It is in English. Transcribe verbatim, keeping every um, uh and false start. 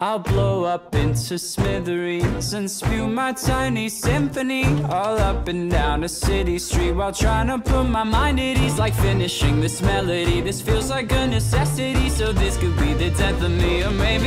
I'll blow up into smithereens and spew my tiny symphony all up and down a city street while trying to put my mind at ease. Like finishing this melody, this feels like a necessity. So this could be the death of me, or maybe